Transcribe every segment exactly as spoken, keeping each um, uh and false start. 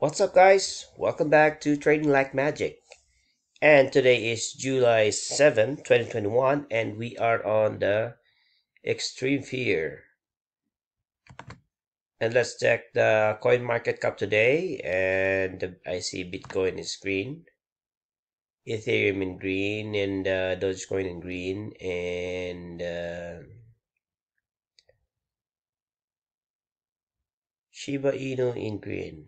What's up, guys? Welcome back to Trading Like Magic. And today is July seventh, twenty twenty-one, and we are on the extreme fear. And let's check the CoinMarketCap today. And I see Bitcoin is green, Ethereum in green, and uh, Dogecoin in green, and uh, Shiba Inu in green.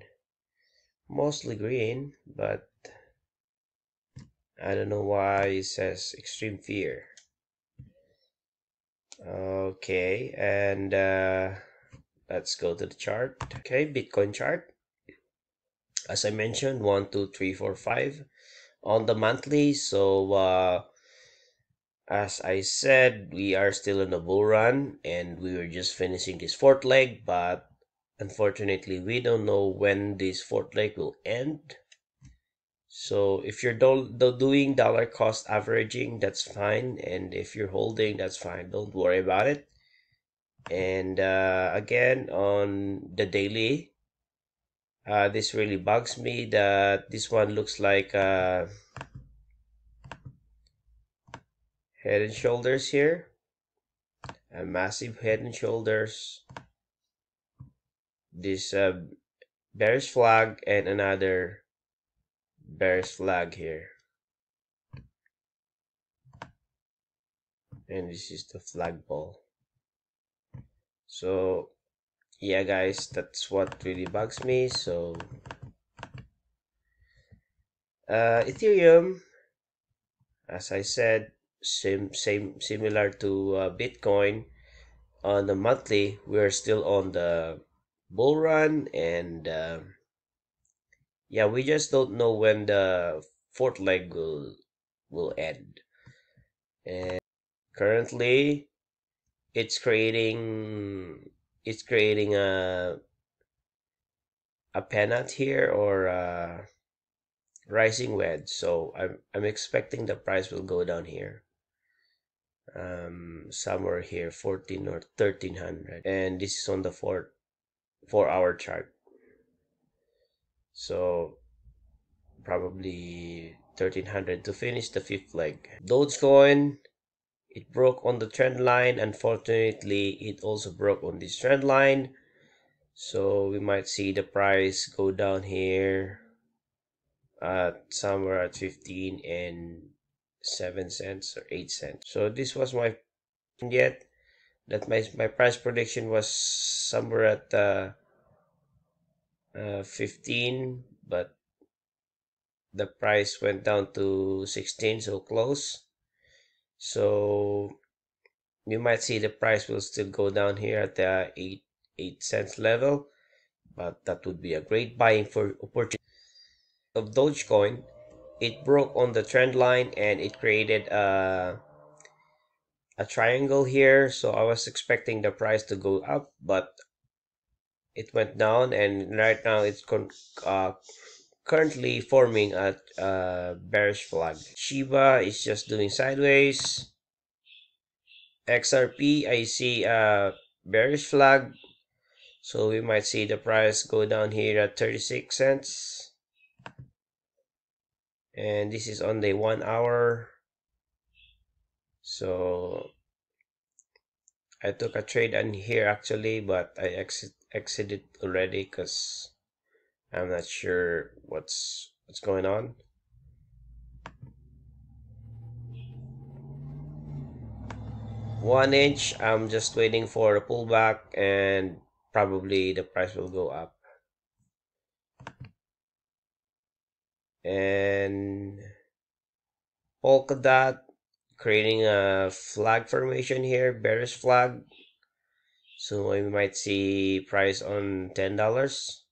Mostly green, but I don't know why it says extreme fear. Okay, and uh, let's go to the chart. Okay, Bitcoin chart. As I mentioned, one, two, three, four, five on the monthly. So uh, as I said, we are still in a bull run, and we were just finishing this fourth leg, but unfortunately, we don't know when this fourth leg will end. So if you're do doing dollar cost averaging, that's fine. And if you're holding, that's fine. Don't worry about it. And uh, again, on the daily, uh, this really bugs me that this one looks like uh, head and shoulders here. A massive head and shoulders. This uh, bearish flag and another bearish flag here, and this is the flagpole. So yeah, guys, that's what really bugs me. So uh, Ethereum, as I said, same same similar to uh, Bitcoin. On the monthly, we're still on the bull run, and uh, yeah, we just don't know when the fourth leg will will end. And currently it's creating it's creating a a pennant here, or a rising wedge. So I'm, I'm expecting the price will go down here, um somewhere here, fourteen or thirteen hundred, and this is on the fourth four hour chart. So probably thirteen hundred to finish the fifth leg. Dogecoin, it broke on the trend line. Unfortunately, it also broke on this trend line. So we might see the price go down here at somewhere at fifteen and seven cents or eight cents. So this was my yet. That my, my price prediction was somewhere at uh, uh, fifteen, but the price went down to sixteen, so close. So you might see the price will still go down here at the eight cents level, but that would be a great buying for opportunity. Of Dogecoin, it broke on the trend line and it created a A triangle here. So I was expecting the price to go up, but it went down, and right now it's con uh, currently forming a uh, bearish flag. Shiba is just doing sideways. X R P, I see a bearish flag, so we might see the price go down here at thirty-six cents, and this is on the one hour. So I took a trade on here actually, but I exit exited already because I'm not sure what's what's going on. One inch, I'm just waiting for a pullback, and probably the price will go up. And Polkadot, creating a flag formation here, bearish flag. So we might see price on ten dollars.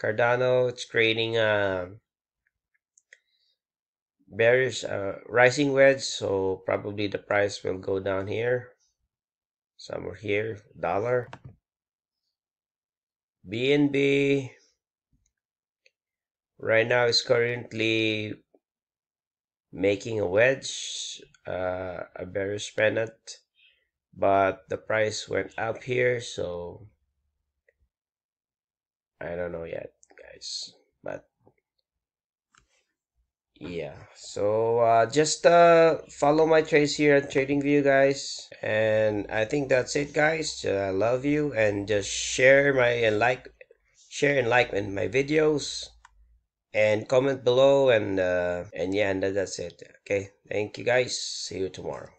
Cardano, it's creating a bearish uh, rising wedge. So probably the price will go down here, somewhere here, dollar. B N B, right now is currently making a wedge, uh, a bearish pennant, but the price went up here. So I don't know yet, guys, but yeah. So uh just uh follow my trades here at TradingView, guys, and I think that's it, guys. I uh, love you, and just share my and like share and like in my videos, and comment below, and uh and yeah, and that's it. Okay, thank you, guys. See you tomorrow.